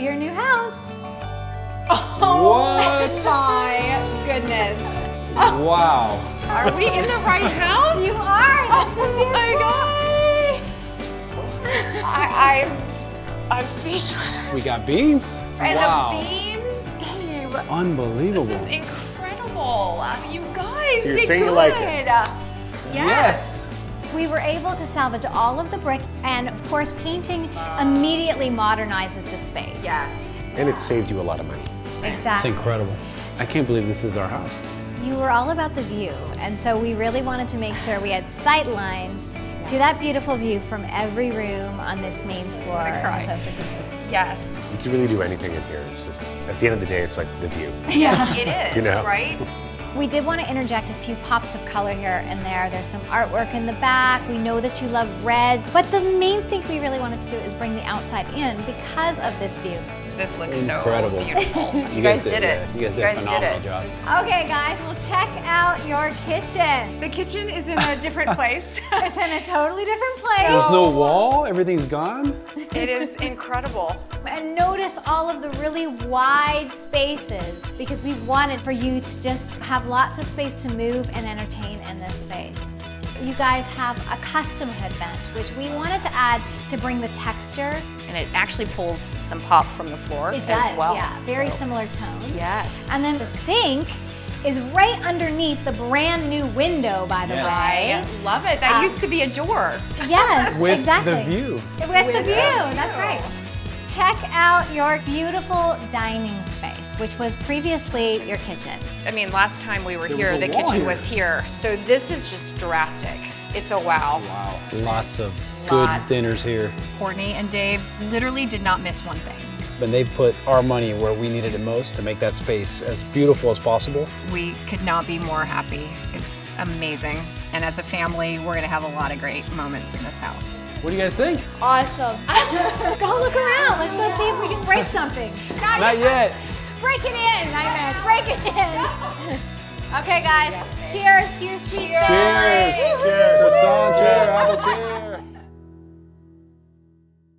to your new house. Oh, what? My goodness. Wow. Are we in the right house? You are. This is your place. I'm speechless. We got beams. Right, wow. The beams, Dave. Unbelievable. This is incredible. You guys did good. So you're saying you like it? Yes. We were able to salvage all of the brick, and of course, painting immediately modernizes the space. Yes. And it saved you a lot of money. Exactly. It's incredible. I can't believe this is our house. You were all about the view, and so we really wanted to make sure we had sight lines to that beautiful view from every room on this main floor in this open space. Yes. You can really do anything in here. It's just, at the end of the day, it's like the view. Yeah, it is, you know? Right? We did want to interject a few pops of color here and there. There's some artwork in the back. We know that you love reds, but the main thing we really wanted to do is bring the outside in because of this view. This looks incredible. So beautiful. You guys did it. You guys did a phenomenal job. Okay, guys, well, check out your kitchen. The kitchen is in a different place. It's in a totally different place. There's no wall. Everything's gone. It is incredible. And notice all of the really wide spaces, because we wanted for you to just have lots of space to move and entertain in this space. You guys have a custom hood vent, which we wanted to add to bring the texture. And it actually pulls some pop from the floor as well. Yeah. Very similar tones. Yes. And then the sink is right underneath the brand new window, by the way. Yeah. Love it. That used to be a door. Yes, exactly. With the view. With the view, that's right. Check out your beautiful dining space, which was previously your kitchen. I mean, last time we were here, the kitchen was here. So this is just drastic. It's a wow. Wow. Lots of good dinners here. Kortney and Dave literally did not miss one thing. And they put our money where we needed it most to make that space as beautiful as possible. We could not be more happy. It's amazing. And as a family, we're going to have a lot of great moments in this house. What do you guys think? Awesome. Go look around. Let's go see if we can break something. Not yet. Break it in, I meant. Break it in. Okay, guys. Cheers. Cheers. Cheers. Cheers. Cheers. Cheers. Cheers. Cheers. Cheers. Cheers. Cheers.